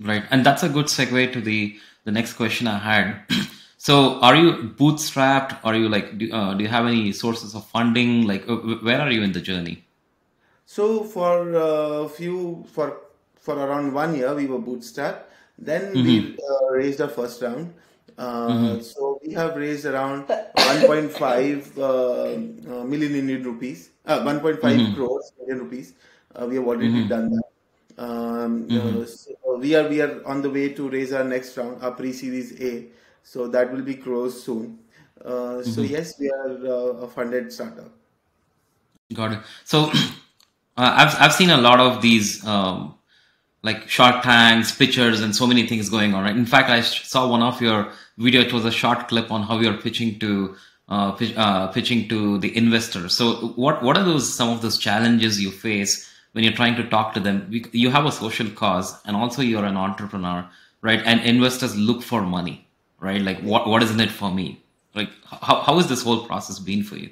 Right. And that's a good segue to the next question I had. So are you bootstrapped? Are you like, do you have any sources of funding? Like, where are you in the journey? So for around 1 year, we were bootstrapped. Then we raised our first round. So we have raised around 1.5 million Indian rupees, 1.5 crores Indian rupees. We have already done that. So we are on the way to raise our next round, our pre-series A. So that will be closed soon. So yes, we are a funded startup. Got it. So I've seen a lot of these like Shark Tanks, pitchers, and so many things going on, right? In fact, I saw one of your video. It was a short clip on how you're pitching to pitching to the investors. So what are those some of those challenges you face when you're trying to talk to them? You have a social cause, and also you're an entrepreneur, right? And investors look for money, right? Like, what is in it for me? Like, how has this whole process been for you?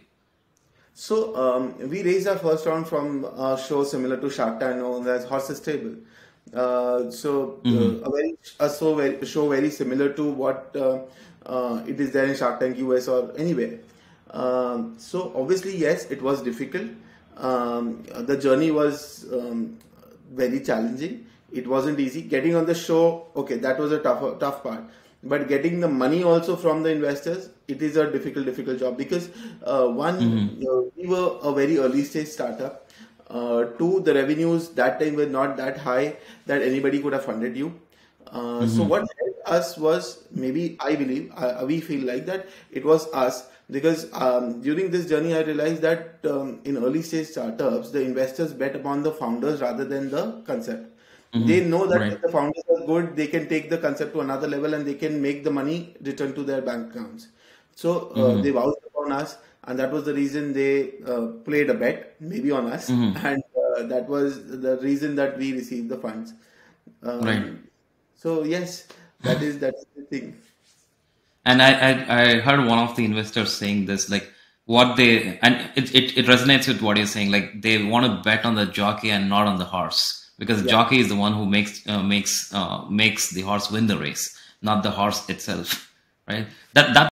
So we raised our first round from a show similar to Shark Tank, known as Horses Table. A show very similar to what it is there in Shark Tank US or anywhere. So obviously, yes, it was difficult. The journey was very challenging. It wasn't easy. Getting on the show, okay, that was a tough part. But getting the money also from the investors, it is a difficult job because we were a very early stage startup. Two, the revenues that time were not that high that anybody could have funded you. So what helped us was, maybe I believe, we feel like that it was us. Because during this journey, I realized that in early stage startups, the investors bet upon the founders rather than the concept. They know that if the founders are good, they can take the concept to another level and they can make the money return to their bank accounts. So they vouched upon us, and that was the reason they played a bet, maybe on us. And that was the reason that we received the funds. So yes, that's the thing. And I heard one of the investors saying this, like what they, and it resonates with what you're saying, like they want to bet on the jockey and not on the horse, because the jockey is the one who makes the horse win the race, not the horse itself, right? That